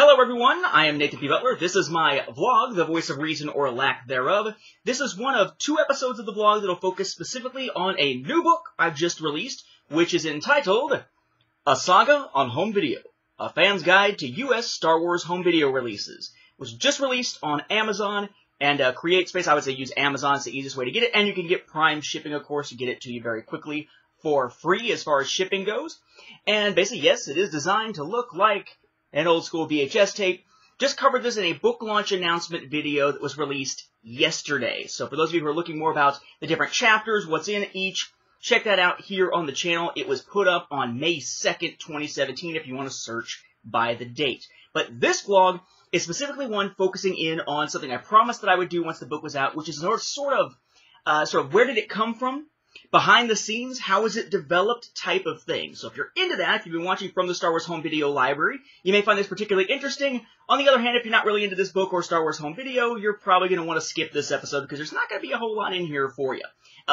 Hello everyone, I am Nathan P. Butler. This is my vlog, The Voice of Reason or Lack Thereof. This is one of two episodes of the vlog that will focus specifically on a new book I've just released, which is entitled A Saga on Home Video, A Fan's Guide to U.S. Star Wars Home Video Releases. It was just released on Amazon and CreateSpace. I would say use Amazon, it's the easiest way to get it, and you can get Prime shipping, of course, to get it to you very quickly for free as far as shipping goes. And basically, yes, it is designed to look like an old-school VHS tape. Just covered this in a book launch announcement video that was released yesterday. So for those of you who are looking more about the different chapters, what's in each, check that out here on the channel. It was put up on May 2nd, 2017, if you want to search by the date. But this vlog is specifically one focusing in on something I promised that I would do once the book was out, which is sort of where did it come from? Behind the scenes, how is it developed type of thing. So if you're into that, if you've been watching from the Star Wars Home Video library, you may find this particularly interesting. On the other hand, if you're not really into this book or Star Wars Home Video, you're probably going to want to skip this episode because there's not going to be a whole lot in here for you.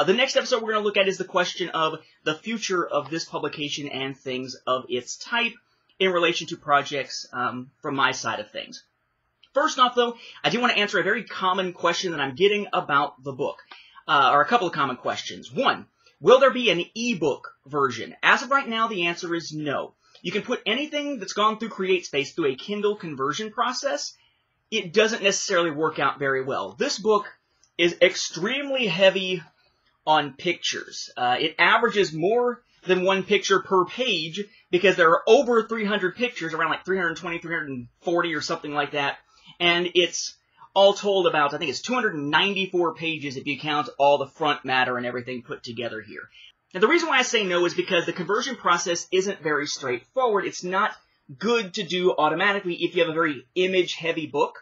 The next episode we're going to look at is the question of the future of this publication and things of its type in relation to projects from my side of things. First off, though, I do want to answer a very common question that I'm getting about the book. Or a couple of common questions. One, will there be an ebook version? As of right now, the answer is no. You can put anything that's gone through CreateSpace through a Kindle conversion process. It doesn't necessarily work out very well. This book is extremely heavy on pictures. It averages more than one picture per page because there are over 300 pictures, around like 320, 340 or something like that, and it's all told about, I think it's 294 pages if you count all the front matter and everything put together here. Now, the reason why I say no is because the conversion process isn't very straightforward. It's not good to do automatically if you have a very image-heavy book.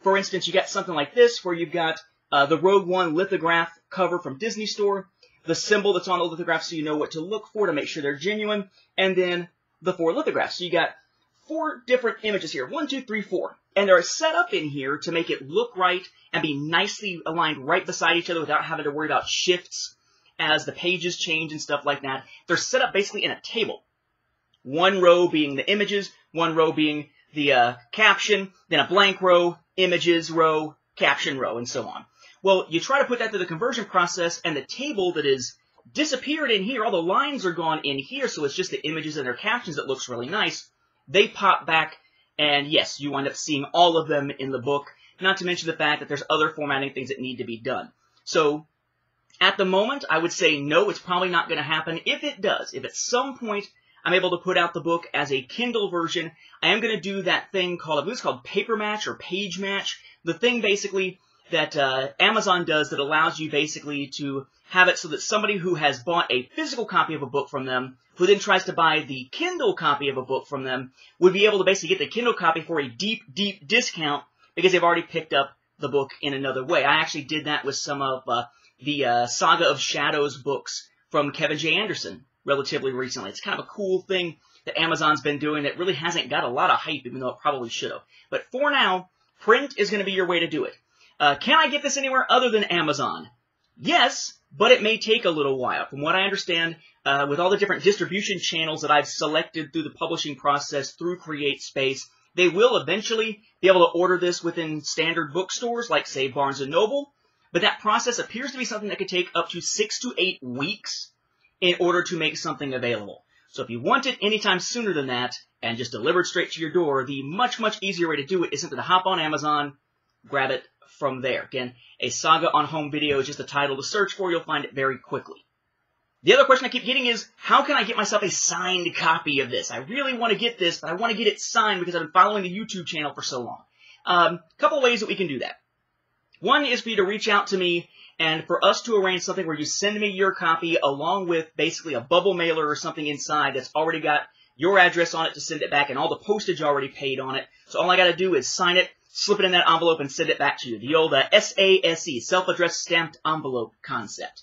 For instance, you got something like this where you've got the Rogue One lithograph cover from Disney Store, the symbol that's on the lithograph so you know what to look for to make sure they're genuine, and then the four lithographs. So you got four different images here, 1, 2, 3, 4. And they're set up in here to make it look right and be nicely aligned right beside each other without having to worry about shifts as the pages change and stuff like that. They're set up basically in a table. One row being the images, one row being the caption, then a blank row, images row, caption row, and so on. Well, you try to put that through the conversion process, and the table that is disappeared in here, all the lines are gone in here, so it's just the images and their captions that looks really nice. They pop back. And yes, you wind up seeing all of them in the book, not to mention the fact that there's other formatting things that need to be done. So at the moment, I would say no, it's probably not going to happen. If it does, if at some point I'm able to put out the book as a Kindle version, I am going to do that thing called, I believe it's called Paper Match or Page Match, the thing basically that Amazon does that allows you basically to have it so that somebody who has bought a physical copy of a book from them, who then tries to buy the Kindle copy of a book from them, would be able to basically get the Kindle copy for a deep, deep discount because they've already picked up the book in another way. I actually did that with some of the Saga of Shadows books from Kevin J. Anderson relatively recently. It's kind of a cool thing that Amazon's been doing that really hasn't got a lot of hype, even though it probably should have. But for now, print is going to be your way to do it. Can I get this anywhere other than Amazon? Yes, but it may take a little while. From what I understand, with all the different distribution channels that I've selected through the publishing process through CreateSpace, they will eventually be able to order this within standard bookstores like, say, Barnes & Noble. But that process appears to be something that could take up to 6 to 8 weeks in order to make something available. So if you want it anytime sooner than that and just delivered straight to your door, the much, much easier way to do it is simply to hop on Amazon, grab it from there. Again, A Saga on Home Video is just a title to search for. You'll find it very quickly. The other question I keep getting is, how can I get myself a signed copy of this? I really want to get this, but I want to get it signed because I've been following the YouTube channel for so long. A couple of ways that we can do that. One is for you to reach out to me and for us to arrange something where you send me your copy along with basically a bubble mailer or something inside that's already got your address on it to send it back and all the postage already paid on it. So all I got to do is sign it, slip it in that envelope, and send it back to you. The old SASE, self-addressed stamped envelope concept.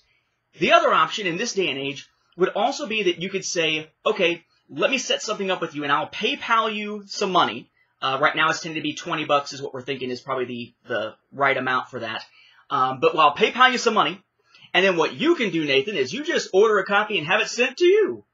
The other option in this day and age would also be that you could say, okay, let me set something up with you and I'll PayPal you some money. Right now it's tending to be 20 bucks is what we're thinking is probably the right amount for that. But I'll PayPal you some money, and then what you can do, Nathan, is you just order a copy and have it sent to you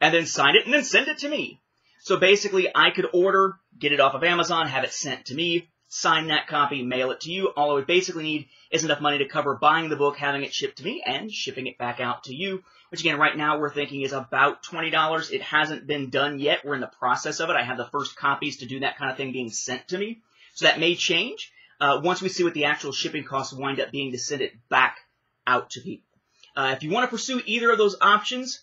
and then sign it and then send it to me. So basically I could order get it off of Amazon, have it sent to me, sign that copy, mail it to you. All I would basically need is enough money to cover buying the book, having it shipped to me, and shipping it back out to you, which again, right now we're thinking is about $20. It hasn't been done yet. We're in the process of it. I have the first copies to do that kind of thing being sent to me. So that may change once we see what the actual shipping costs wind up being to send it back out to people. If you want to pursue either of those options,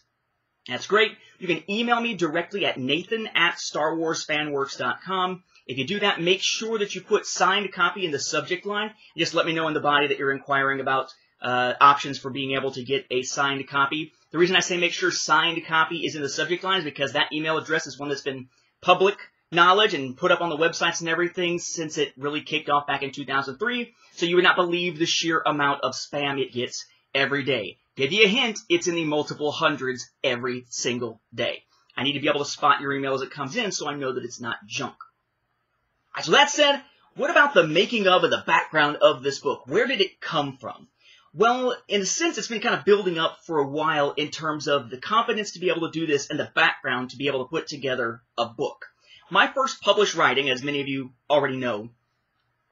that's great. You can email me directly at nathan@starwarsfanworks.com. If you do that, make sure that you put signed copy in the subject line. And just let me know in the body that you're inquiring about options for being able to get a signed copy. The reason I say make sure signed copy is in the subject line is because that email address is one that's been public knowledge and put up on the websites and everything since it really kicked off back in 2003. So you would not believe the sheer amount of spam it gets every day. Give you a hint, it's in the multiple hundreds every single day. I need to be able to spot your email as it comes in so I know that it's not junk. All right, so that said, what about the making of and the background of this book? Where did it come from? Well, in a sense, it's been kind of building up for a while in terms of the confidence to be able to do this and the background to be able to put together a book. My first published writing, as many of you already know,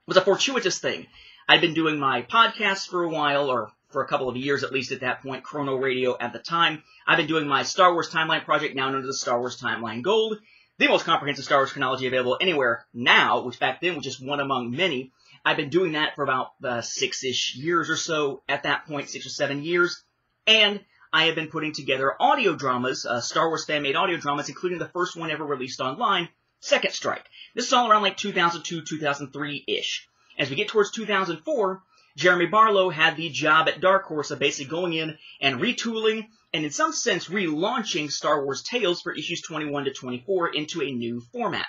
was a fortuitous thing. I'd been doing my podcast for a while, or for a couple of years at least at that point, Chrono Radio at the time. I've been doing my Star Wars Timeline project, now known as the Star Wars Timeline Gold, the most comprehensive Star Wars chronology available anywhere now, which back then was just one among many. I've been doing that for about 6-ish years or so at that point, 6 or 7 years, and I have been putting together audio dramas, Star Wars fan-made audio dramas, including the first one ever released online, Second Strike. This is all around like 2002, 2003-ish. As we get towards 2004, Jeremy Barlow had the job at Dark Horse of basically going in and retooling and in some sense relaunching Star Wars Tales for issues 21 to 24 into a new format.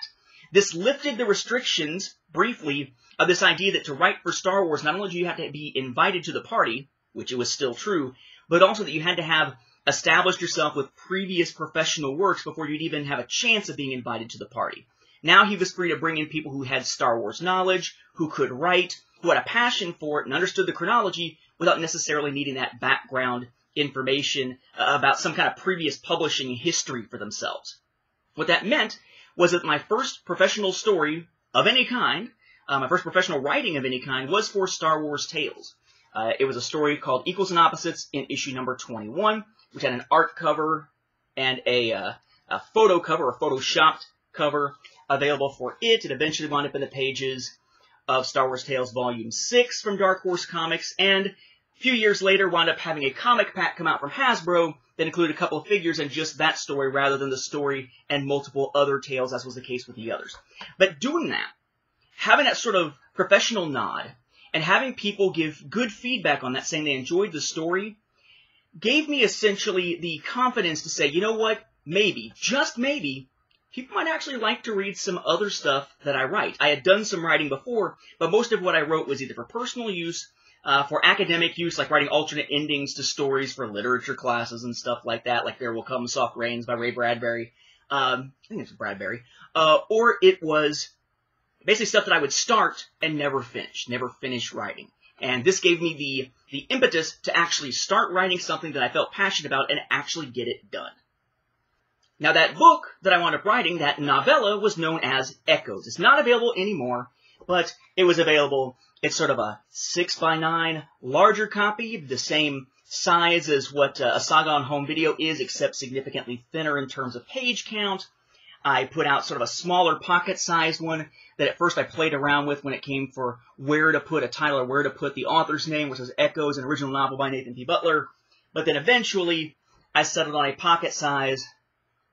This lifted the restrictions, briefly, of this idea that to write for Star Wars, not only do you have to be invited to the party, which it was still true, but also that you had to have established yourself with previous professional works before you'd even have a chance of being invited to the party. Now he was free to bring in people who had Star Wars knowledge, who could write, who had a passion for it and understood the chronology without necessarily needing that background information about some kind of previous publishing history for themselves. What that meant was that my first professional story of any kind, my first professional writing of any kind, was for Star Wars Tales. It was a story called Equals and Opposites in issue number 21, which had an art cover and a photo cover, or photoshopped cover, available for it. It eventually wound up in the pages of Star Wars Tales Volume 6 from Dark Horse Comics, and a few years later wound up having a comic pack come out from Hasbro that included a couple of figures and just that story rather than the story and multiple other tales, as was the case with the others. But doing that, having that sort of professional nod, and having people give good feedback on that, saying they enjoyed the story, gave me essentially the confidence to say, you know what, maybe, just maybe, people might actually like to read some other stuff that I write. I had done some writing before, but most of what I wrote was either for personal use, for academic use, like writing alternate endings to stories for literature classes and stuff like that, like There Will Come Soft Rains by Ray Bradbury. I think it's Bradbury. Or it was basically stuff that I would start and never finish writing. And this gave me the impetus to actually start writing something that I felt passionate about and actually get it done. Now, that book that I wound up writing, that novella, was known as Echoes. It's not available anymore, but it was available. It's sort of a 6x9 larger copy, the same size as what A Saga on Home Video is, except significantly thinner in terms of page count. I put out sort of a smaller pocket-sized one that at first I played around with when it came for where to put a title or where to put the author's name, which was Echoes, an original novel by Nathan P. Butler. But then eventually I settled on a pocket size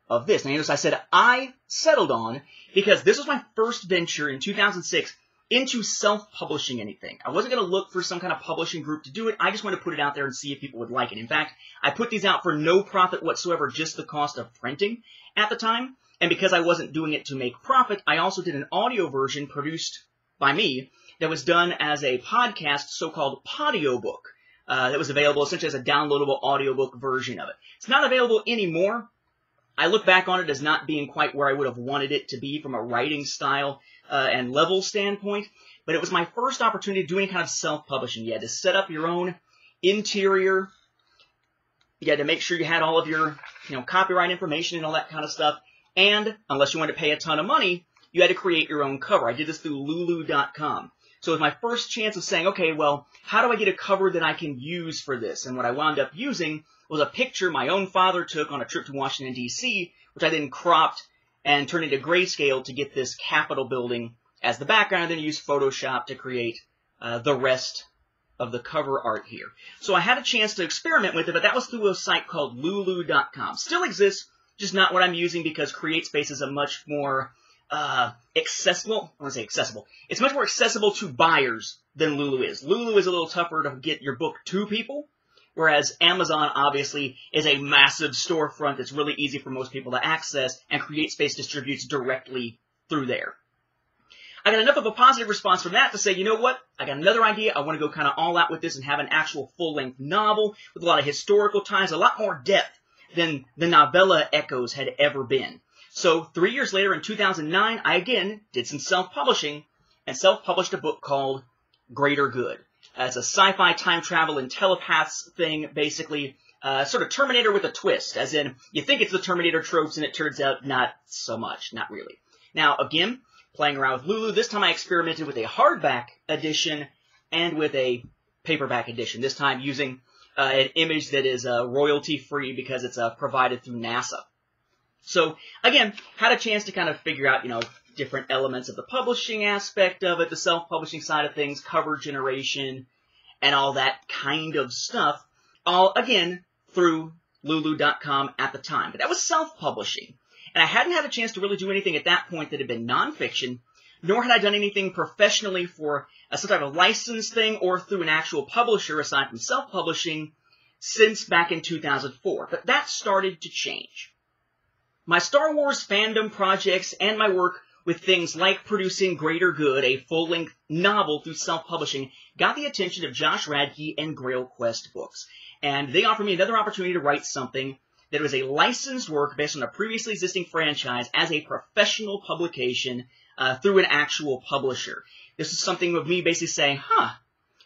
of this. Now, notice I said I settled on because this was my first venture in 2006 into self-publishing anything. I wasn't going to look for some kind of publishing group to do it. I just wanted to put it out there and see if people would like it. In fact, I put these out for no profit whatsoever, just the cost of printing at the time. And because I wasn't doing it to make profit, I also did an audio version produced by me that was done as a podcast, so-called Podiobook, that was available essentially as a downloadable audiobook version of it. It's not available anymore. I look back on it as not being quite where I would have wanted it to be from a writing style and level standpoint, but it was my first opportunity to do any kind of self-publishing. You had to set up your own interior. You had to make sure you had all of your copyright information and all that kind of stuff, and unless you wanted to pay a ton of money, you had to create your own cover. I did this through Lulu.com. So it was my first chance of saying, okay, well, how do I get a cover that I can use for this? And what I wound up using was a picture my own father took on a trip to Washington, D.C., which I then cropped and turned into grayscale to get this Capitol building as the background, and then used Photoshop to create the rest of the cover art here. So I had a chance to experiment with it, but that was through a site called Lulu.com. Still exists, just not what I'm using, because CreateSpace is a much more accessible, I want to say accessible, it's much more accessible to buyers than Lulu is. Lulu is a little tougher to get your book to people, whereas Amazon obviously is a massive storefront that's really easy for most people to access, and CreateSpace distributes directly through there. I got enough of a positive response from that to say, you know what, I got another idea, I want to go kind of all out with this and have an actual full-length novel with a lot of historical ties, a lot more depth than the novella Echoes had ever been. So 3 years later, in 2009, I again did some self-publishing and self-published a book called Greater Good. It's a sci-fi time travel and telepaths thing, basically, sort of Terminator with a twist, as in you think it's the Terminator tropes and it turns out not so much, not really. Now, again, playing around with Lulu, this time I experimented with a hardback edition and with a paperback edition, this time using an image that is royalty-free because it's provided through NASA. So, again, had a chance to kind of figure out, you know, different elements of the publishing aspect of it, the self-publishing side of things, cover generation, and all that kind of stuff, all, again, through Lulu.com at the time. But that was self-publishing, and I hadn't had a chance to really do anything at that point that had been nonfiction, nor had I done anything professionally for some type of license thing or through an actual publisher aside from self-publishing since back in 2004. But that started to change. My Star Wars fandom projects and my work with things like producing Greater Good, a full-length novel through self-publishing, got the attention of Josh Radke and Grail Quest Books. And they offered me another opportunity to write something that was a licensed work based on a previously existing franchise as a professional publication through an actual publisher. This is something of me basically saying, huh,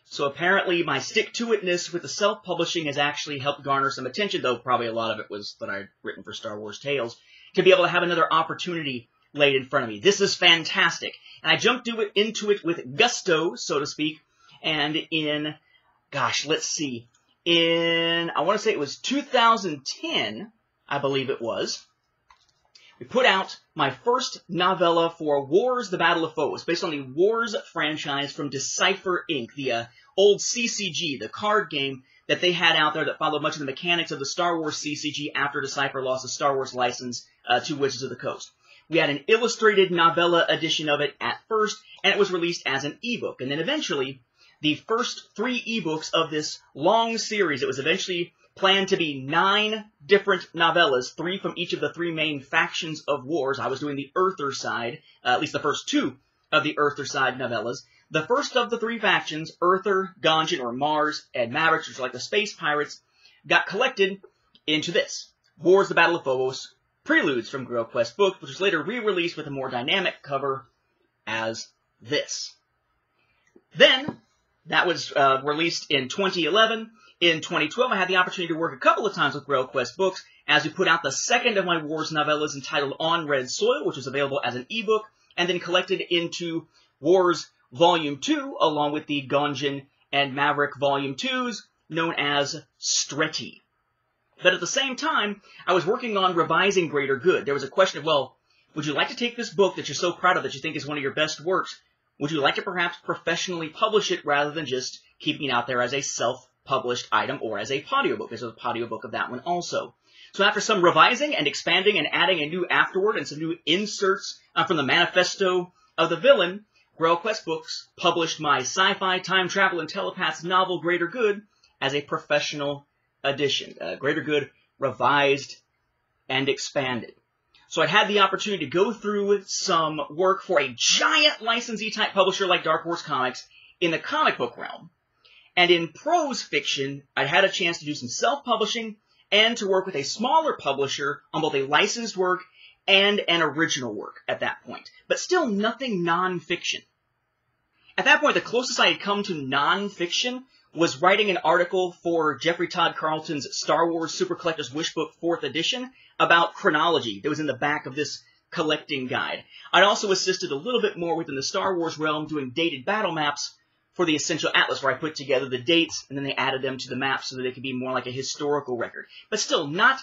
so apparently my stick-to-itness with the self-publishing has actually helped garner some attention, though probably a lot of it was that I'd written for Star Wars Tales, to be able to have another opportunity laid in front of me. This is fantastic. And I jumped into it with gusto, so to speak, and in, gosh, let's see, in, I want to say it was 2010, I believe it was, we put out my first novella for Wars, The Battle of Phaos, based on the Wars franchise from Decipher, Inc., the old CCG, the card game that they had out there that followed much of the mechanics of the Star Wars CCG after Decipher lost the Star Wars license to Wizards of the Coast. We had an illustrated novella edition of it at first, and it was released as an ebook. And then eventually, the first three ebooks of this long series, it was eventually planned to be 9 different novellas, 3 from each of the 3 main factions of Wars. I was doing the Earther side, at least the first 2 of the Earther side novellas. The first of the 3 factions, Earther, Ganjin, or Mars, and Mavericks, which are like the space pirates, got collected into this. Wars, The Battle of Phaos, Preludes from Grail Quest Book, which was later re-released with a more dynamic cover as this. Then, that was released in 2011. In 2012, I had the opportunity to work a couple of times with Grail Quest Books as we put out the second of my Wars novellas entitled On Red Soil, which was available as an ebook, and then collected into Wars Volume 2, along with the Ganjin and Maverick Volume 2s, known as Streti. But at the same time, I was working on revising Greater Good. There was a question of, well, would you like to take this book that you're so proud of that you think is one of your best works, would you like to perhaps professionally publish it rather than just keeping it out there as a self published item or as a audiobook? There's a audiobook of that one also. So after some revising and expanding and adding a new afterword and some new inserts from the manifesto of the villain, Grail Quest Books published my sci-fi time travel and telepaths novel Greater Good as a professional edition. Greater Good revised and expanded. So I'd had the opportunity to go through some work for a giant licensee type publisher like Dark Horse Comics in the comic book realm. And in prose fiction, I'd had a chance to do some self-publishing and to work with a smaller publisher on both a licensed work and an original work at that point, but still nothing non-fiction. At that point, the closest I had come to non-fiction was writing an article for Jeffrey Todd Carlton's Star Wars Super Collector's Wish Book 4th edition about chronology that was in the back of this collecting guide. I'd also assisted a little bit more within the Star Wars realm doing dated battle maps for the Essential Atlas, where I put together the dates and then they added them to the map so that it could be more like a historical record. But still not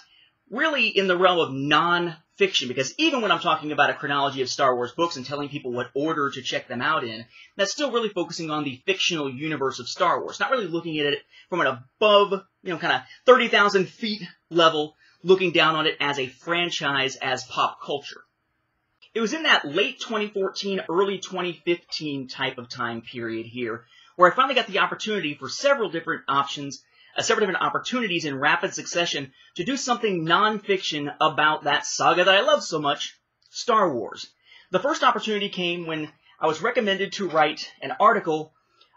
really in the realm of non-fiction, because even when I'm talking about a chronology of Star Wars books and telling people what order to check them out in, that's still really focusing on the fictional universe of Star Wars, not really looking at it from an above, kind of 30,000 feet level, looking down on it as a franchise, as pop culture. It was in that late 2014, early 2015 type of time period here, where I finally got the opportunity for several different opportunities in rapid succession to do something non-fiction about that saga that I love so much, Star Wars. The first opportunity came when I was recommended to write an article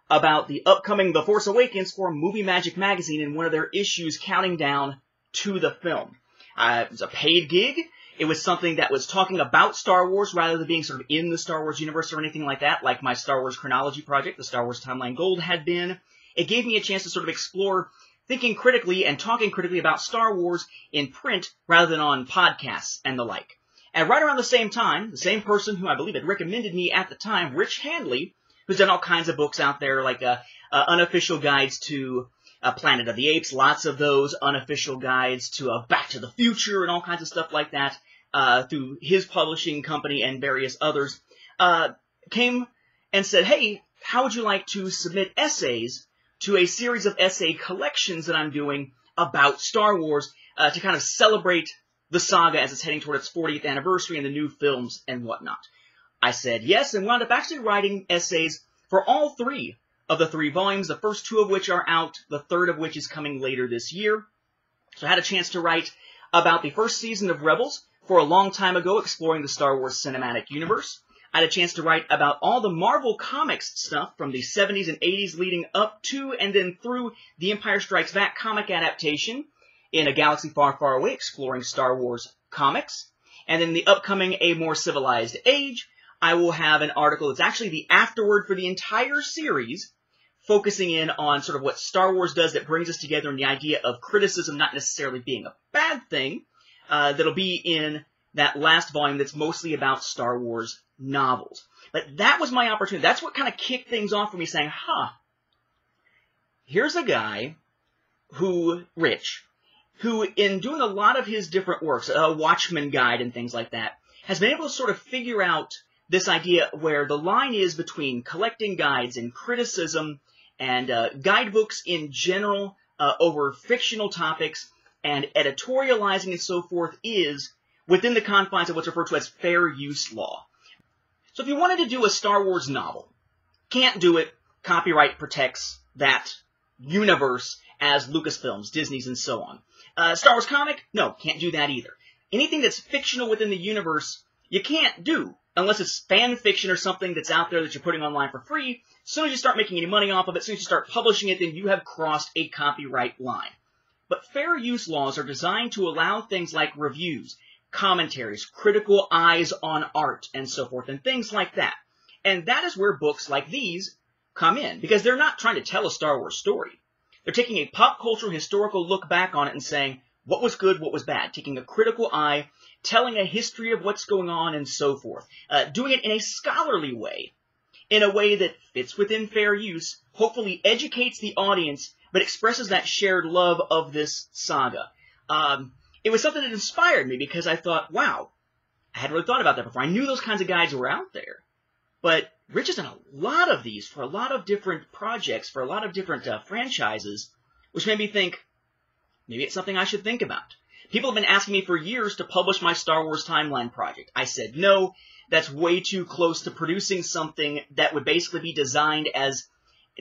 about the upcoming The Force Awakens for Movie Magic Magazine in one of their issues counting down to the film. It was a paid gig. It was something that was talking about Star Wars rather than being sort of in the Star Wars universe or anything like that, like my Star Wars chronology project, the Star Wars Timeline Gold, had been. It gave me a chance to sort of explore thinking critically and talking critically about Star Wars in print rather than on podcasts and the like. And right around the same time, the same person who I believe had recommended me at the time, Rich Handley, who's done all kinds of books out there, like unofficial guides to Planet of the Apes, lots of those unofficial guides to Back to the Future and all kinds of stuff like that through his publishing company and various others, came and said, hey, how would you like to submit essays to a series of essay collections that I'm doing about Star Wars to kind of celebrate the saga as it's heading toward its 40th anniversary and the new films and whatnot? I said yes and wound up actually writing essays for all three of the three volumes, the first two of which are out, the third of which is coming later this year. So I had a chance to write about the first season of Rebels for a long time ago, exploring the Star Wars cinematic universe. I had a chance to write about all the Marvel Comics stuff from the 70s and 80s leading up to and then through the Empire Strikes Back comic adaptation in A Galaxy Far, Far Away, exploring Star Wars comics. And in the upcoming A More Civilized Age, I will have an article that's actually the afterword for the entire series, focusing in on sort of what Star Wars does that brings us together and the idea of criticism not necessarily being a bad thing, that'll be in that last volume that's mostly about Star Wars novels. But that was my opportunity. That's what kind of kicked things off for me, saying, here's a guy who, Rich, who in doing a lot of his different works, a Watchmen guide and things like that, has been able to sort of figure out this idea where the line is between collecting guides and criticism and guidebooks in general over fictional topics and editorializing and so forth is within the confines of what's referred to as fair use law. So if you wanted to do a Star Wars novel, can't do it, copyright protects that universe as Lucasfilm's, Disney's, and so on. Star Wars comic, no, can't do that either. Anything that's fictional within the universe, you can't do. Unless it's fan fiction or something that's out there that you're putting online for free, as soon as you start making any money off of it, as soon as you start publishing it, then you have crossed a copyright line. But fair use laws are designed to allow things like reviews, commentaries, critical eyes on art, and so forth, and things like that. And that is where books like these come in, because they're not trying to tell a Star Wars story. They're taking a pop cultural, historical look back on it and saying, what was good, what was bad, taking a critical eye, telling a history of what's going on and so forth, doing it in a scholarly way, in a way that fits within fair use, hopefully educates the audience, but expresses that shared love of this saga. It was something that inspired me because I thought, wow, I hadn't really thought about that before. I knew those kinds of guides were out there, but Rich has done a lot of these for a lot of different projects, for a lot of different franchises, which made me think, maybe it's something I should think about. People have been asking me for years to publish my Star Wars Timeline project. I said, no, that's way too close to producing something that would basically be designed as,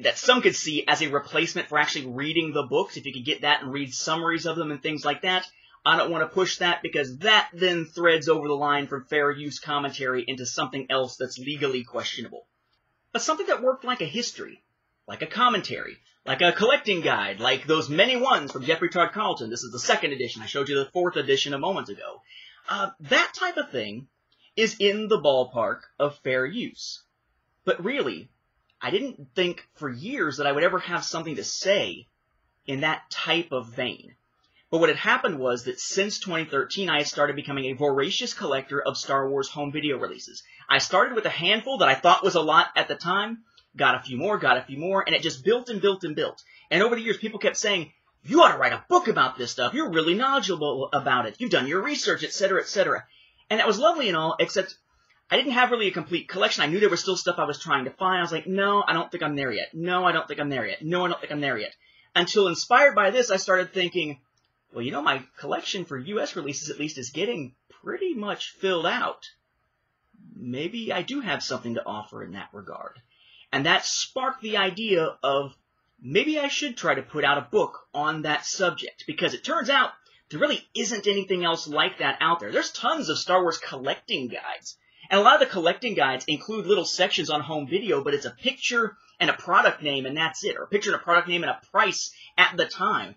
that some could see as a replacement for actually reading the books. If you could get that and read summaries of them and things like that, I don't want to push that because that then threads over the line from fair use commentary into something else that's legally questionable. But something that worked like a history, like a commentary, like a collecting guide, like those many ones from Jeffrey Todd Carlton. This is the second edition. I showed you the fourth edition a moment ago. That type of thing is in the ballpark of fair use. But really, I didn't think for years that I would ever have something to say in that type of vein. But what had happened was that since 2013, I had started becoming a voracious collector of Star Wars home video releases. I started with a handful that I thought was a lot at the time, got a few more, and it just built and built and built. And over the years, people kept saying, you ought to write a book about this stuff. You're really knowledgeable about it. You've done your research, etc., etc. And that was lovely and all, except I didn't have really a complete collection. I knew there was still stuff I was trying to find. I was like, no, I don't think I'm there yet. No, I don't think I'm there yet. No, I don't think I'm there yet. Until inspired by this, I started thinking, well, you know, my collection for U.S. releases, at least, is getting pretty much filled out. Maybe I do have something to offer in that regard. And that sparked the idea of maybe I should try to put out a book on that subject, because it turns out there really isn't anything else like that out there. There's tons of Star Wars collecting guides, and a lot of the collecting guides include little sections on home video, but it's a picture and a product name, and that's it, or a picture and a product name and a price at the time.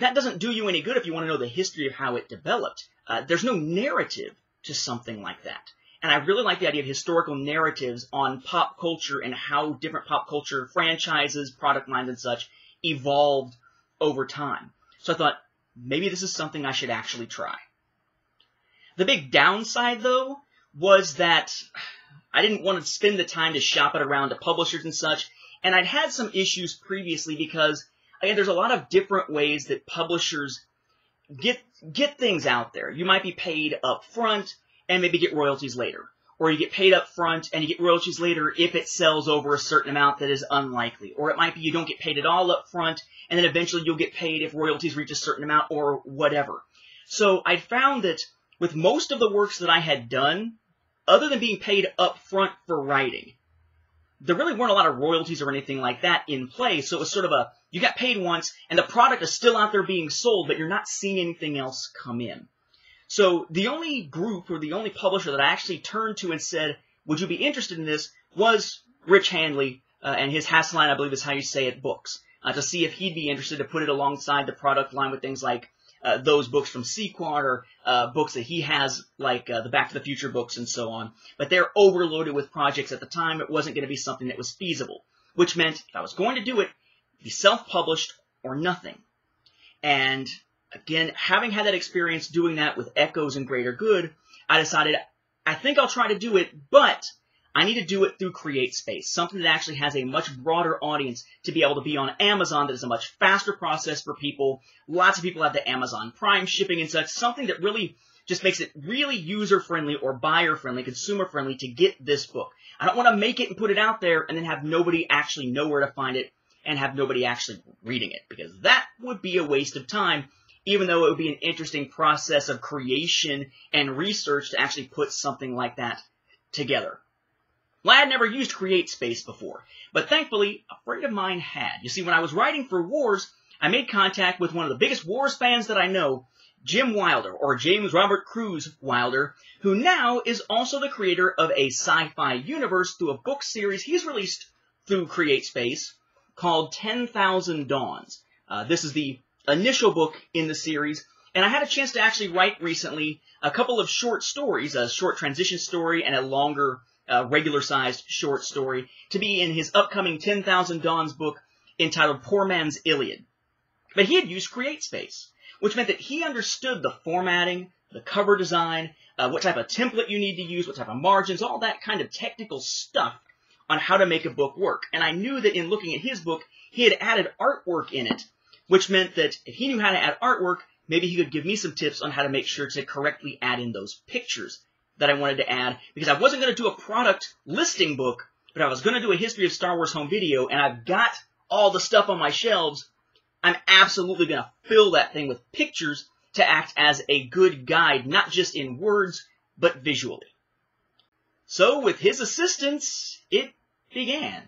That doesn't do you any good if you want to know the history of how it developed. There's no narrative to something like that. And I really like the idea of historical narratives on pop culture and how different pop culture franchises, product lines, and such evolved over time. So I thought, maybe this is something I should actually try. The big downside, though, was that I didn't want to spend the time to shop it around to publishers and such, and I'd had some issues previously because again, there's a lot of different ways that publishers get things out there. You might be paid up front and maybe get royalties later. Or you get paid up front and you get royalties later if it sells over a certain amount that is unlikely. Or it might be you don't get paid at all up front and then eventually you'll get paid if royalties reach a certain amount or whatever. So I found that with most of the works that I had done, other than being paid up front for writing, there really weren't a lot of royalties or anything like that in play, so it was sort of a, you got paid once, and the product is still out there being sold, but you're not seeing anything else come in. So the only group or the only publisher that I actually turned to and said, would you be interested in this, was Rich Handley and his Hasline, I believe is how you say it, books, to see if he'd be interested to put it alongside the product line with things like those books from Sequart or books that he has, like the Back to the Future books and so on. But they're overloaded with projects at the time. It wasn't going to be something that was feasible, which meant if I was going to do it, it'd be self-published or nothing. And again, having had that experience doing that with Echoes and Greater Good, I decided I think I'll try to do it, but I need to do it through CreateSpace, something that actually has a much broader audience to be able to be on Amazon. That is a much faster process for people. Lots of people have the Amazon Prime shipping and such, something that really just makes it really user-friendly or buyer-friendly, consumer-friendly to get this book. I don't want to make it and put it out there and then have nobody actually know where to find it and have nobody actually reading it, because that would be a waste of time, even though it would be an interesting process of creation and research to actually put something like that together. Well, I had never used CreateSpace before, but thankfully, a friend of mine had. You see, when I was writing for Wars, I made contact with one of the biggest Wars fans that I know, Jim Wilder, or James Robert Cruz Wilder, who now is also the creator of A Sci-Fi Universe through a book series he's released through CreateSpace called 10,000 Dawns. This is the initial book in the series, and I had a chance to actually write recently a couple of short stories, a short transition story and a longer regular-sized short story, to be in his upcoming 10,000 Dawns book entitled Poor Man's Iliad. But he had used CreateSpace, which meant that he understood the formatting, the cover design, what type of template you need to use, what type of margins, all that kind of technical stuff on how to make a book work. And I knew that in looking at his book, he had added artwork in it, which meant that if he knew how to add artwork, maybe he could give me some tips on how to make sure to correctly add in those pictures that I wanted to add, because I wasn't going to do a product listing book, but I was going to do a history of Star Wars home video, and I've got all the stuff on my shelves. I'm absolutely going to fill that thing with pictures to act as a good guide, not just in words, but visually. So with his assistance, it began.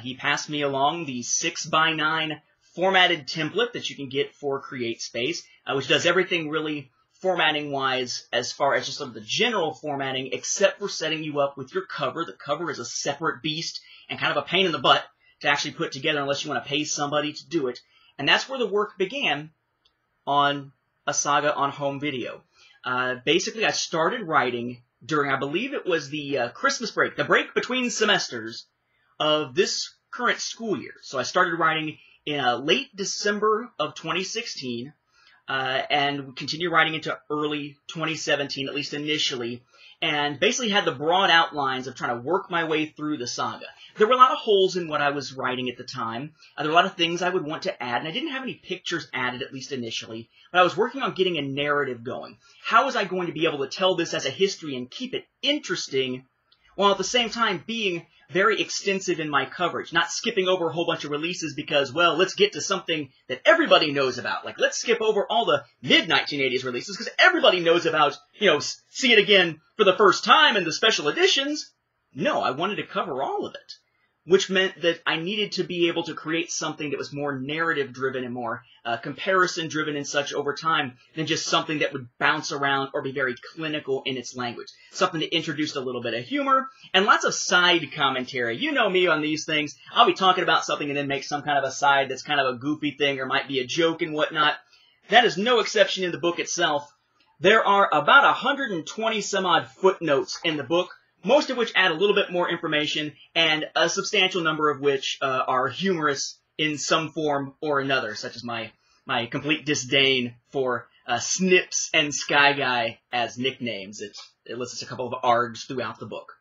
He passed me along the 6x9 formatted template that you can get for CreateSpace, which does everything really formatting-wise, as far as just sort of the general formatting, except for setting you up with your cover. The cover is a separate beast and kind of a pain in the butt to actually put together unless you want to pay somebody to do it. And that's where the work began on A Saga on Home Video. Basically, I started writing during, I believe it was the Christmas break, the break between semesters of this current school year. So I started writing in late December of 2016, and continue writing into early 2017, at least initially, and basically had the broad outlines of trying to work my way through the saga. There were a lot of holes in what I was writing at the time. There were a lot of things I would want to add, and I didn't have any pictures added, at least initially, but I was working on getting a narrative going. How was I going to be able to tell this as a history and keep it interesting, while at the same time being very extensive in my coverage, not skipping over a whole bunch of releases because, well, let's get to something that everybody knows about. Like, let's skip over all the mid-1980s releases because everybody knows about, you know, See It Again for the First Time and the special editions. No, I wanted to cover all of it, which meant that I needed to be able to create something that was more narrative-driven and more comparison-driven and such over time than just something that would bounce around or be very clinical in its language. Something that introduced a little bit of humor and lots of side commentary. You know me on these things. I'll be talking about something and then make some kind of a side that's kind of a goofy thing or might be a joke and whatnot. That is no exception in the book itself. There are about 120-some-odd footnotes in the book, most of which add a little bit more information, and a substantial number of which are humorous in some form or another, such as my complete disdain for Snips and Sky Guy as nicknames. It lists a couple of ARGs throughout the book.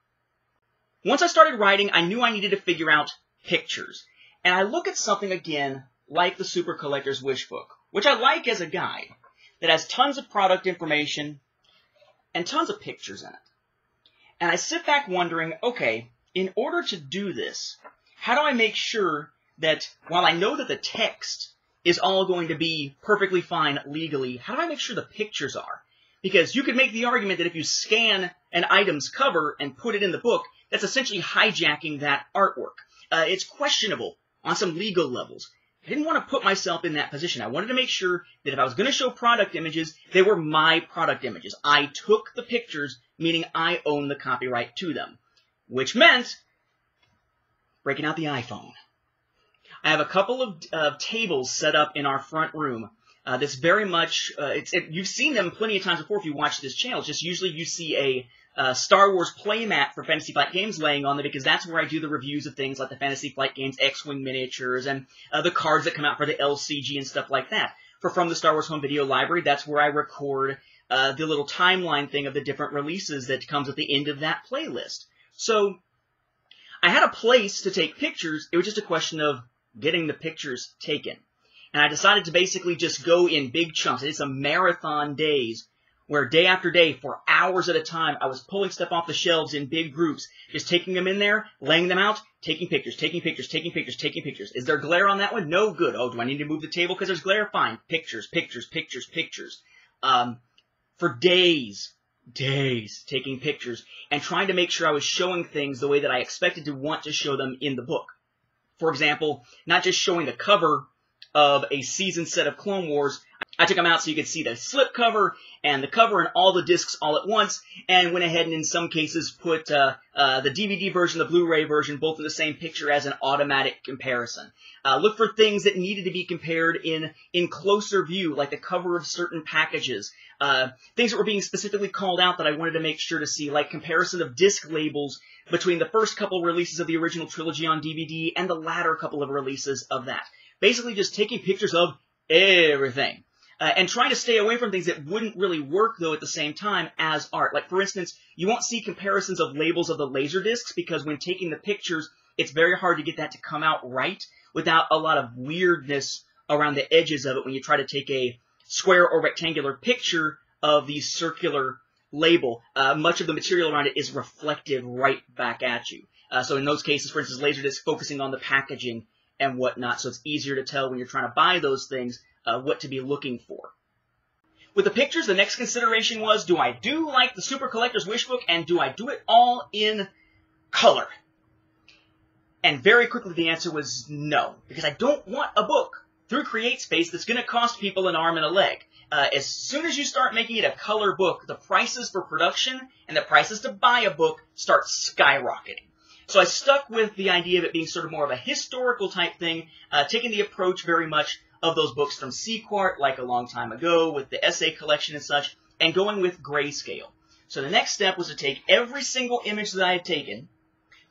Once I started writing, I knew I needed to figure out pictures. And I look at something, again, like the Super Collector's Wish Book, which I like as a guide, that has tons of product information and tons of pictures in it. And I sit back wondering, okay, in order to do this, how do I make sure that while I know that the text is all going to be perfectly fine legally, how do I make sure the pictures are? Because you could make the argument that if you scan an item's cover and put it in the book, that's essentially hijacking that artwork. It's questionable on some legal levels. I didn't want to put myself in that position. I wanted to make sure that if I was going to show product images, they were my product images. I took the pictures, meaning I own the copyright to them, which meant breaking out the iPhone. I have a couple of tables set up in our front room. That's very much, you've seen them plenty of times before if you watch this channel. It's just usually you see a Star Wars playmat for Fantasy Flight Games laying on there because that's where I do the reviews of things like the Fantasy Flight Games X-Wing miniatures and the cards that come out for the LCG and stuff like that. From the Star Wars Home Video Library, that's where I record the little timeline thing of the different releases that comes at the end of that playlist. So I had a place to take pictures. It was just a question of getting the pictures taken. And I decided to basically just go in big chunks. I did some marathon days where day after day, for hours at a time, I was pulling stuff off the shelves in big groups, just taking them in there, laying them out, taking pictures, taking pictures, taking pictures, taking pictures. Is there glare on that one? No good. Oh, do I need to move the table because there's glare? Fine. Pictures, pictures, pictures, pictures. For days, taking pictures and trying to make sure I was showing things the way that I expected to want to show them in the book. For example, not just showing the cover of a season set of Clone Wars. I took them out so you could see the slipcover and the cover and all the discs all at once, and went ahead and in some cases put the DVD version, the Blu-ray version, both in the same picture as an automatic comparison. Look for things that needed to be compared in closer view, like the cover of certain packages. Things that were being specifically called out that I wanted to make sure to see, like comparison of disc labels between the first couple releases of the original trilogy on DVD and the latter couple of releases of that. Basically just taking pictures of everything. And trying to stay away from things that wouldn't really work, though, at the same time as art. Like, for instance, you won't see comparisons of labels of the Laserdiscs because when taking the pictures, it's very hard to get that to come out right without a lot of weirdness around the edges of it when you try to take a square or rectangular picture of the circular label. Much of the material around it is reflective right back at you. So in those cases, for instance, Laserdisc focusing on the packaging and whatnot, so it's easier to tell when you're trying to buy those things what to be looking for. With the pictures, the next consideration was, do I do like the Super Collector's Wish Book, and do I do it all in color? And very quickly the answer was no, because I don't want a book through CreateSpace that's going to cost people an arm and a leg. As soon as you start making it a color book, the prices for production and the prices to buy a book start skyrocketing. So I stuck with the idea of it being sort of more of a historical type thing, taking the approach very much of those books from Sequart, like a long time ago, with the essay collection and such, and going with grayscale. So the next step was to take every single image that I had taken,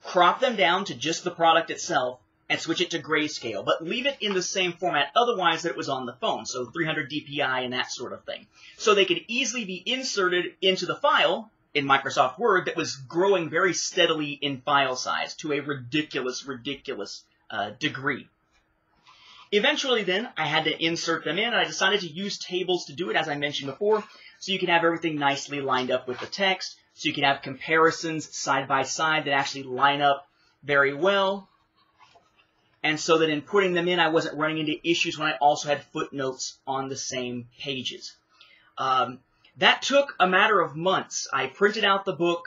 crop them down to just the product itself, and switch it to grayscale, but leave it in the same format otherwise that it was on the phone, so 300 dpi and that sort of thing. So they could easily be inserted into the file in Microsoft Word that was growing very steadily in file size to a ridiculous, ridiculous degree. Eventually then, I had to insert them in, and I decided to use tables to do it, as I mentioned before, so you can have everything nicely lined up with the text, so you can have comparisons side by side that actually line up very well, and so that in putting them in, I wasn't running into issues when I also had footnotes on the same pages. That took a matter of months. I printed out the book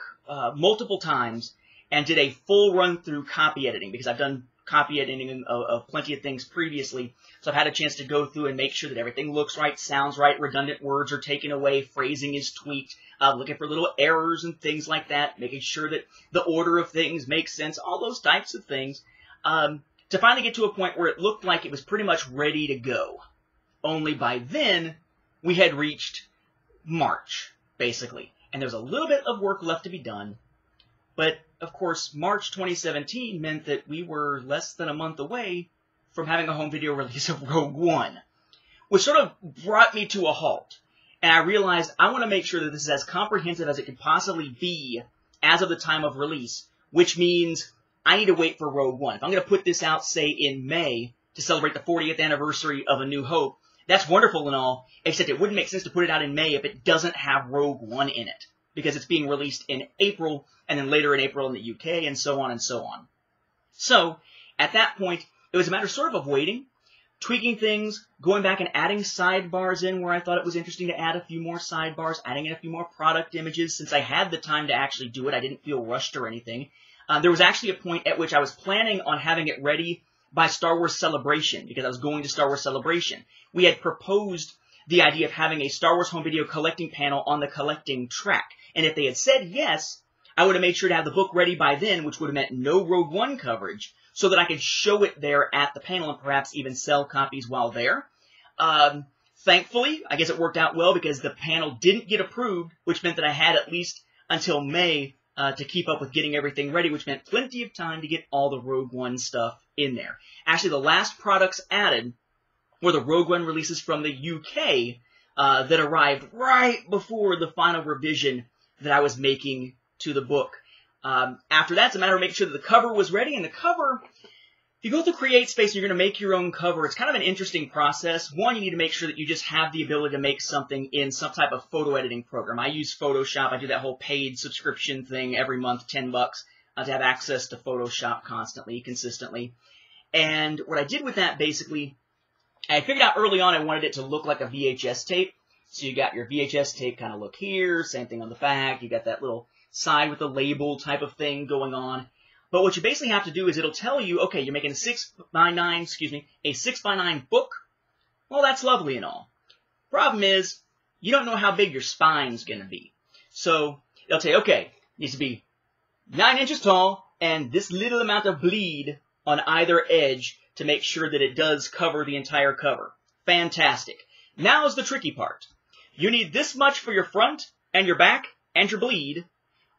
multiple times and did a full run-through copy editing, because I've done copy editing of plenty of things previously, so I've had a chance to go through and make sure that everything looks right, sounds right, redundant words are taken away, phrasing is tweaked, looking for little errors and things like that, making sure that the order of things makes sense, all those types of things, to finally get to a point where it looked like it was pretty much ready to go. Only by then, we had reached March, basically. And there was a little bit of work left to be done. But, of course, March 2017 meant that we were less than a month away from having a home video release of Rogue One, which sort of brought me to a halt. And I realized I want to make sure that this is as comprehensive as it can possibly be as of the time of release, which means I need to wait for Rogue One. If I'm going to put this out, say, in May to celebrate the 40th anniversary of A New Hope, that's wonderful and all, except it wouldn't make sense to put it out in May if it doesn't have Rogue One in it, because it's being released in April, and then later in April in the UK, and so on and so on. So, at that point, it was a matter sort of waiting, tweaking things, going back and adding sidebars in where I thought it was interesting to add a few more sidebars, adding in a few more product images. Since I had the time to actually do it, I didn't feel rushed or anything. There was actually a point at which I was planning on having it ready by Star Wars Celebration, because I was going to Star Wars Celebration. We had proposed the idea of having a Star Wars home video collecting panel on the collecting track. And if they had said yes, I would have made sure to have the book ready by then, which would have meant no Rogue One coverage, so that I could show it there at the panel and perhaps even sell copies while there. Thankfully, I guess it worked out well, because the panel didn't get approved, which meant that I had at least until May to keep up with getting everything ready, which meant plenty of time to get all the Rogue One stuff in there. Actually, the last products added were the Rogue One releases from the UK that arrived right before the final revision that I was making to the book. After that, it's a matter of making sure that the cover was ready, and the cover, if you go through CreateSpace and you're going to make your own cover, it's kind of an interesting process. One, you need to make sure that you just have the ability to make something in some type of photo editing program. I use Photoshop. I do that whole paid subscription thing every month, $10, to have access to Photoshop constantly, consistently. And what I did with that, basically, I figured out early on I wanted it to look like a VHS tape. So you got your VHS tape kind of look here, same thing on the back, you got that little side with the label type of thing going on. But what you basically have to do is it'll tell you, okay, you're making a 6x9, excuse me, a 6x9 book. Well, that's lovely and all. Problem is, you don't know how big your spine's going to be. So it'll say, okay, it needs to be 9 inches tall and this little amount of bleed on either edge to make sure that it does cover the entire cover. Fantastic. Now's the tricky part. You need this much for your front and your back and your bleed,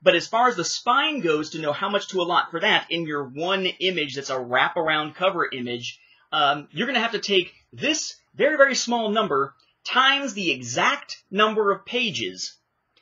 but as far as the spine goes, to know how much to allot for that in your one image that's a wraparound cover image, you're going to have to take this very, very small number times the exact number of pages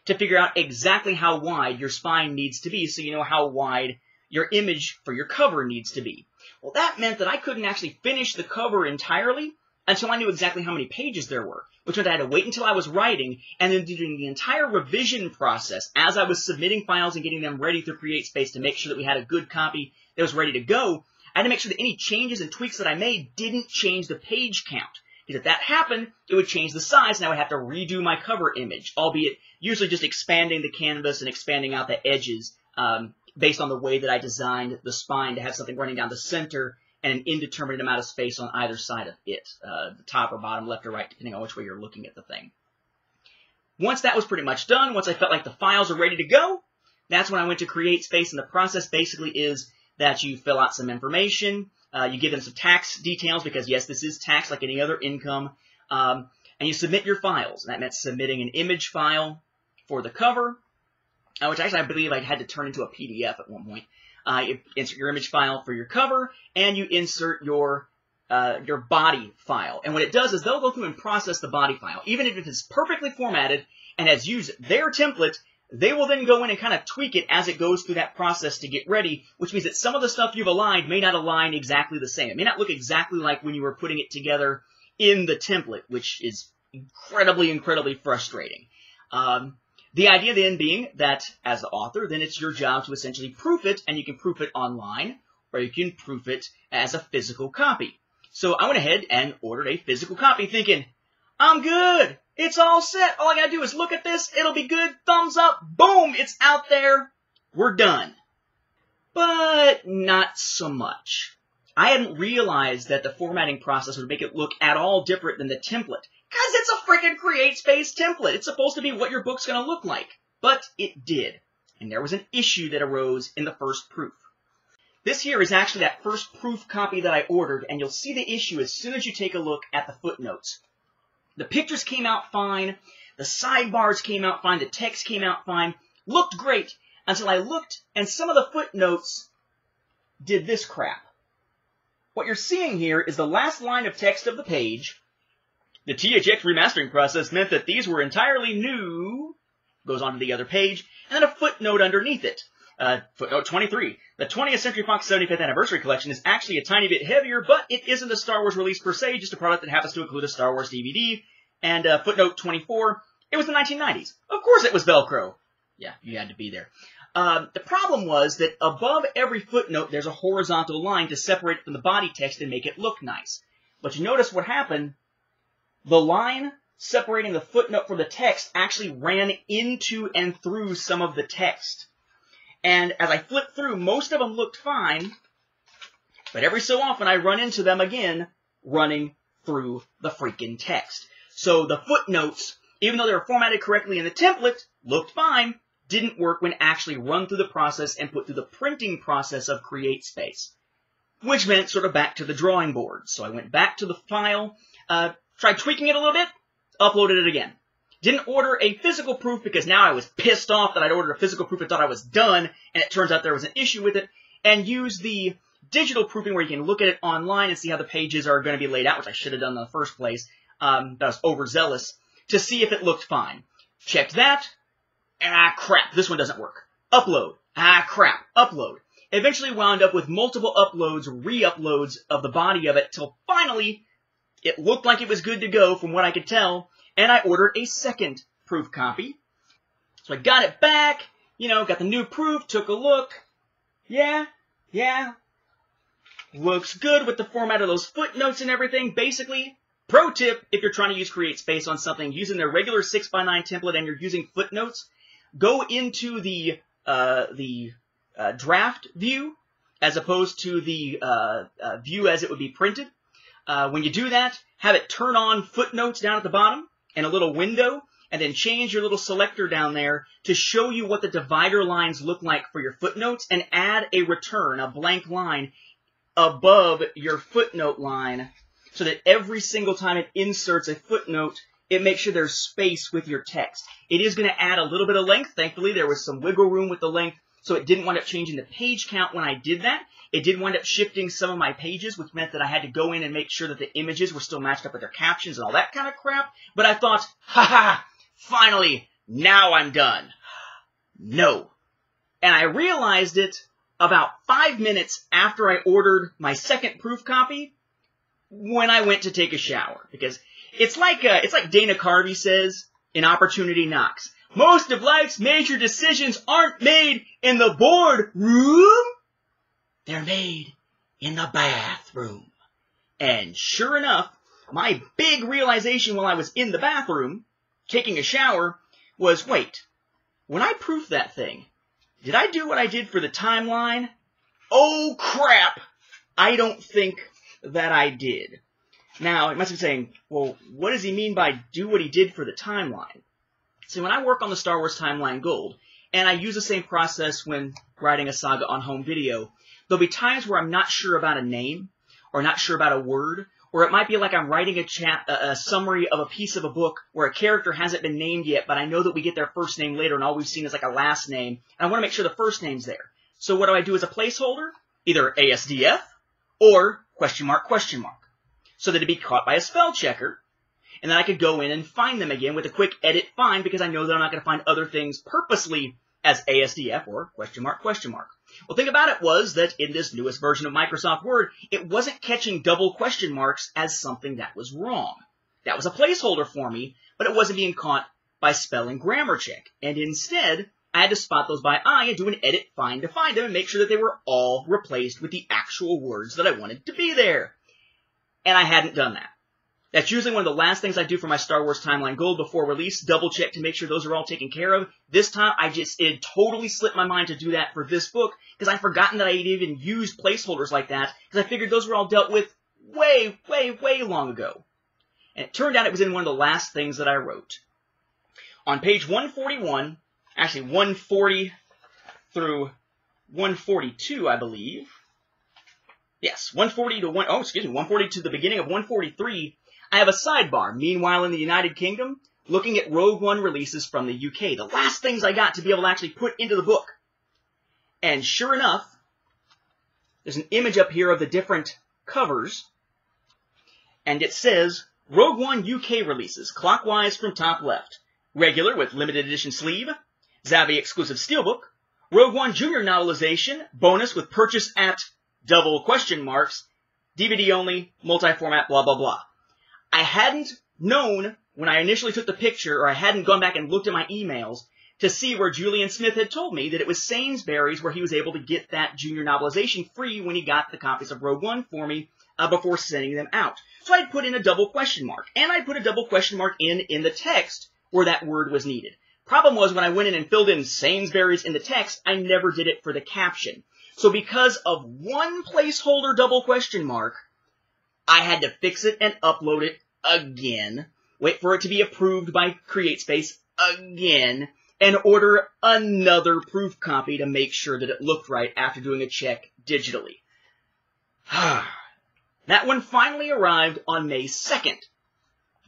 to figure out exactly how wide your spine needs to be, so you know how wide your image for your cover needs to be. Well, that meant that I couldn't actually finish the cover entirely until I knew exactly how many pages there were, which meant I had to wait until I was writing, and then doing the entire revision process as I was submitting files and getting them ready through CreateSpace to make sure that we had a good copy that was ready to go. I had to make sure that any changes and tweaks that I made didn't change the page count, because if that happened, it would change the size, and I would have to redo my cover image, albeit usually just expanding the canvas and expanding out the edges based on the way that I designed the spine to have something running down the center and an indeterminate amount of space on either side of it, the top or bottom, left or right, depending on which way you're looking at the thing. Once that was pretty much done, once I felt like the files are ready to go, that's when I went to CreateSpace, and the process basically is that you fill out some information, you give them some tax details, because yes, this is taxed like any other income, and you submit your files. And that meant submitting an image file for the cover, which actually I believe I had to turn into a PDF at one point. You insert your image file for your cover, and you insert your body file. And what it does is they'll go through and process the body file. Even if it's perfectly formatted and has used their template, they will then go in and kind of tweak it as it goes through that process to get ready, which means that some of the stuff you've aligned may not align exactly the same. It may not look exactly like when you were putting it together in the template, which is incredibly, incredibly frustrating. The idea then being that as the author, then it's your job to essentially proof it, and you can proof it online, or you can proof it as a physical copy. So I went ahead and ordered a physical copy thinking, I'm good. It's all set. All I gotta do is look at this. It'll be good. Thumbs up. Boom. It's out there. We're done. But not so much. I hadn't realized that the formatting process would make it look at all different than the template. Because it's a freaking CreateSpace template. It's supposed to be what your book's going to look like. But it did. And there was an issue that arose in the first proof. This here is actually that first proof copy that I ordered, and you'll see the issue as soon as you take a look at the footnotes. The pictures came out fine, the sidebars came out fine, the text came out fine, looked great, until I looked, and some of the footnotes did this crap. What you're seeing here is the last line of text of the page. The THX remastering process meant that these were entirely new, goes on to the other page, and then a footnote underneath it. Footnote 23. The 20th Century Fox 75th Anniversary Collection is actually a tiny bit heavier, but it isn't a Star Wars release per se, just a product that happens to include a Star Wars DVD. And footnote 24. It was the 1990s. Of course it was Velcro. Yeah, you had to be there. The problem was that above every footnote, there's a horizontal line to separate it from the body text and make it look nice. But you notice what happened. The line separating the footnote from the text actually ran into and through some of the text. And as I flipped through, most of them looked fine, but every so often I run into them again running through the freaking text. So the footnotes, even though they were formatted correctly in the template, looked fine, didn't work when actually run through the process and put through the printing process of CreateSpace, which meant sort of back to the drawing board. So I went back to the file, tried tweaking it a little bit, uploaded it again. Didn't order a physical proof because now I was pissed off that I'd ordered a physical proof and thought I was done, and it turns out there was an issue with it, and used the digital proofing where you can look at it online and see how the pages are going to be laid out, which I should have done in the first place, but I was overzealous, to see if it looked fine. Checked that, and ah, crap, this one doesn't work. Upload. Ah, crap. Upload. Eventually wound up with multiple uploads, re-uploads of the body of it, till finally it looked like it was good to go from what I could tell, and I ordered a second proof copy. So I got it back, you know, got the new proof, took a look. Yeah. Looks good with the format of those footnotes and everything. Basically, pro tip, if you're trying to use CreateSpace on something using their regular 6x9 template and you're using footnotes, go into the draft view as opposed to the view as it would be printed. When you do that, have it turn on footnotes down at the bottom, and a little window, and then change your little selector down there to show you what the divider lines look like for your footnotes, and add a return, a blank line, above your footnote line, so that every single time it inserts a footnote, it makes sure there's space with your text. It is going to add a little bit of length. Thankfully, there was some wiggle room with the length, so it didn't wind up changing the page count when I did that. It did wind up shifting some of my pages, which meant that I had to go in and make sure that the images were still matched up with their captions and all that kind of crap. But I thought, ha-ha, finally, now I'm done. No. And I realized it about 5 minutes after I ordered my second proof copy when I went to take a shower. Because it's like Dana Carvey says in Opportunity Knocks. Most of life's major decisions aren't made in the boardroom. They're made in the bathroom. And sure enough, my big realization while I was in the bathroom, taking a shower, was, wait, when I proofed that thing, did I do what I did for the timeline? Oh, crap! I don't think that I did. Now, it must be saying, well, what does he mean by do what he did for the timeline? See, when I work on the Star Wars Timeline Gold, and I use the same process when writing A Saga on Home Video, there'll be times where I'm not sure about a name, or not sure about a word, or it might be like I'm writing a summary of a piece of a book where a character hasn't been named yet, but I know that we get their first name later, and all we've seen is like a last name, and I want to make sure the first name's there. So what do I do as a placeholder? Either ASDF or question mark, so that it'd be caught by a spell checker. And then I could go in and find them again with a quick edit find, because I know that I'm not going to find other things purposely as ASDF or question mark. Well, the thing about it was that in this newest version of Microsoft Word, it wasn't catching double question marks as something that was wrong. That was a placeholder for me, but it wasn't being caught by spell and grammar check. And instead, I had to spot those by eye and do an edit find to find them and make sure that they were all replaced with the actual words that I wanted to be there. And I hadn't done that. That's usually one of the last things I do for my Star Wars Timeline Gold before release, double check to make sure those are all taken care of. This time, it totally slipped my mind to do that for this book, because I'd forgotten that I had even used placeholders like that, because I figured those were all dealt with way, way, way long ago. And it turned out it was in one of the last things that I wrote. On page 141, actually 140 through 142, I believe. Yes, 140 to 140 to the beginning of 143, I have a sidebar, meanwhile in the United Kingdom, looking at Rogue One releases from the UK. The last things I got to be able to actually put into the book. And sure enough, there's an image up here of the different covers. And it says, Rogue One UK releases, clockwise from top left. Regular with limited edition sleeve. Zavvi exclusive steelbook. Rogue One Junior novelization, bonus with purchase at double question marks. DVD only, multi-format, blah, blah, blah. I hadn't known when I initially took the picture, or I hadn't gone back and looked at my emails to see where Julian Smith had told me that it was Sainsbury's where he was able to get that junior novelization free when he got the copies of Rogue One for me before sending them out. So I'd put in a double question mark, and I'd put a double question mark in the text where that word was needed. Problem was, when I went in and filled in Sainsbury's in the text, I never did it for the caption. So because of one placeholder double question mark, I had to fix it and upload it again, wait for it to be approved by CreateSpace again, and order another proof copy to make sure that it looked right after doing a check digitally. That one finally arrived on May 2nd,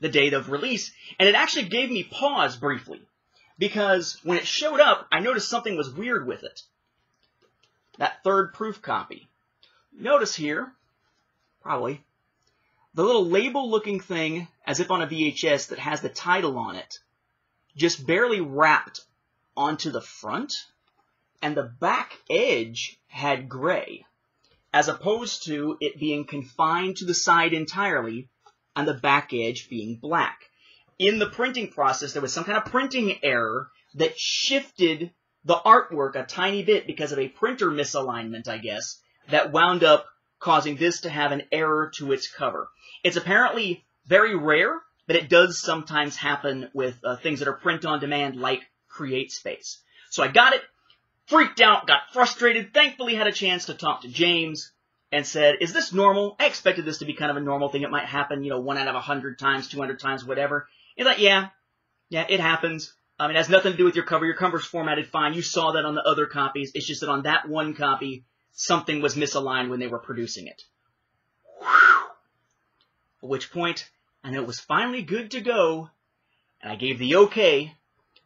the date of release, and it actually gave me pause briefly, because when it showed up, I noticed something was weird with it. That third proof copy. Notice here, probably, the little label-looking thing, as if on a VHS, that has the title on it, just barely wrapped onto the front, and the back edge had gray, as opposed to it being confined to the side entirely, and the back edge being black. In the printing process, there was some kind of printing error that shifted the artwork a tiny bit because of a printer misalignment, I guess, that wound up causing this to have an error to its cover. It's apparently very rare, but it does sometimes happen with things that are print-on-demand like CreateSpace. So I got it, freaked out, got frustrated, thankfully had a chance to talk to James, and said, is this normal? I expected this to be kind of a normal thing. It might happen, you know, 1 out of 100 times, 200 times, whatever. He's like, yeah, it happens. I mean, it has nothing to do with your cover. Your cover's formatted fine. You saw that on the other copies. It's just that on that one copy, something was misaligned when they were producing it. Whew. At which point, I knew it was finally good to go, and I gave the okay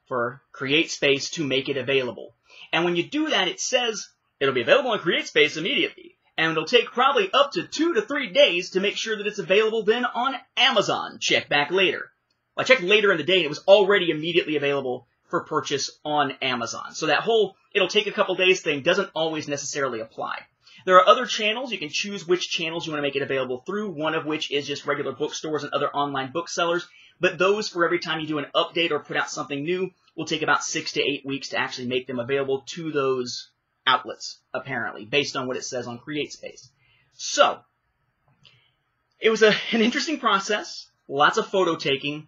for CreateSpace to make it available. And when you do that, it says it'll be available in CreateSpace immediately, and it'll take probably up to 2 to 3 days to make sure that it's available then on Amazon. Check back later. Well, I checked later in the day, and it was already immediately available for purchase on Amazon. So that whole it'll take a couple days thing doesn't always necessarily apply. There are other channels. You can choose which channels you want to make it available through, one of which is just regular bookstores and other online booksellers. But those, for every time you do an update or put out something new, will take about 6 to 8 weeks to actually make them available to those outlets, apparently, based on what it says on CreateSpace. So, it was an interesting process, lots of photo taking.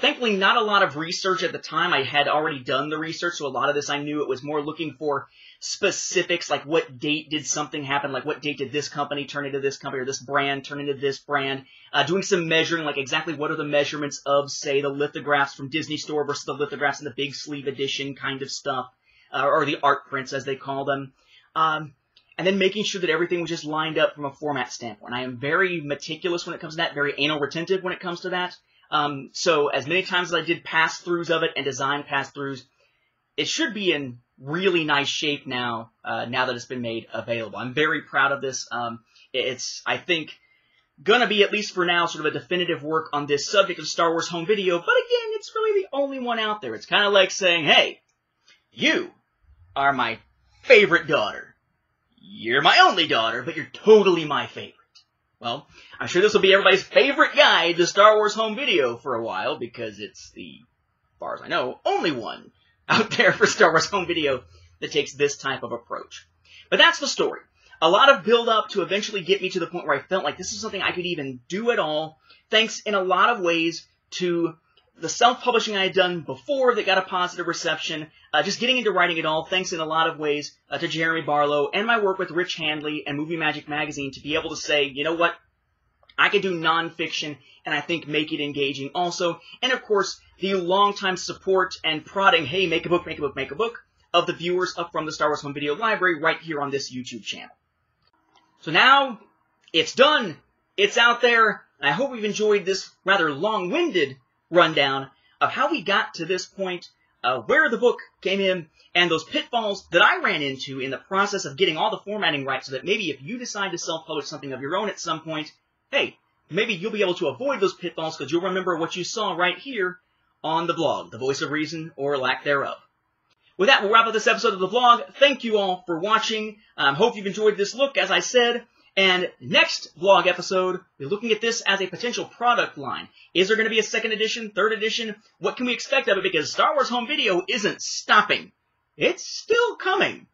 Thankfully, not a lot of research at the time. I had already done the research, so a lot of this I knew. It was more looking for specifics, like what date did something happen, like what date did this company turn into this company, or this brand turn into this brand. Doing some measuring, like exactly what are the measurements of, say, the lithographs from Disney Store versus the lithographs in the Big Sleeve Edition kind of stuff, or the art prints, as they call them. And then making sure that everything was just lined up from a format standpoint. I am very meticulous when it comes to that, very anal retentive when it comes to that. So as many times as I did pass-throughs of it and design pass-throughs, it should be in really nice shape now, now that it's been made available. I'm very proud of this. It's, I think, going to be, at least for now, sort of a definitive work on this subject of Star Wars home video, but again, it's really the only one out there. It's kind of like saying, hey, you are my favorite daughter. You're my only daughter, but you're totally my favorite. Well, I'm sure this will be everybody's favorite guide to Star Wars home video for a while, because it's the, as far as I know, only one out there for Star Wars home video that takes this type of approach. But that's the story. A lot of build-up to eventually get me to the point where I felt like this is something I could even do at all, thanks in a lot of ways to the self-publishing I had done before that got a positive reception, just getting into writing at all, thanks in a lot of ways to Jeremy Barlow and my work with Rich Handley and Movie Magic Magazine to be able to say, you know what, I could do nonfiction and I think make it engaging also. And of course, the long-time support and prodding, hey, make a book, make a book, make a book, of the viewers up from the Star Wars Home Video Library right here on this YouTube channel. So now, it's done, it's out there, and I hope you've enjoyed this rather long-winded rundown of how we got to this point, where the book came in, and those pitfalls that I ran into in the process of getting all the formatting right so that maybe if you decide to self-publish something of your own at some point, hey, maybe you'll be able to avoid those pitfalls because you'll remember what you saw right here on the blog, The Voice of Reason or Lack Thereof. With that, we'll wrap up this episode of the vlog. Thank you all for watching. Hope you've enjoyed this look, as I said. And next vlog episode, we're looking at this as a potential product line. Is there going to be a second edition, third edition? What can we expect of it? Because Star Wars Home Video isn't stopping. It's still coming.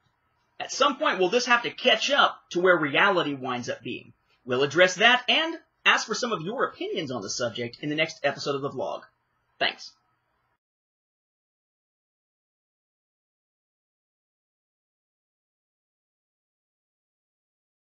At some point, will this have to catch up to where reality winds up being? We'll address that and ask for some of your opinions on the subject in the next episode of the vlog. Thanks.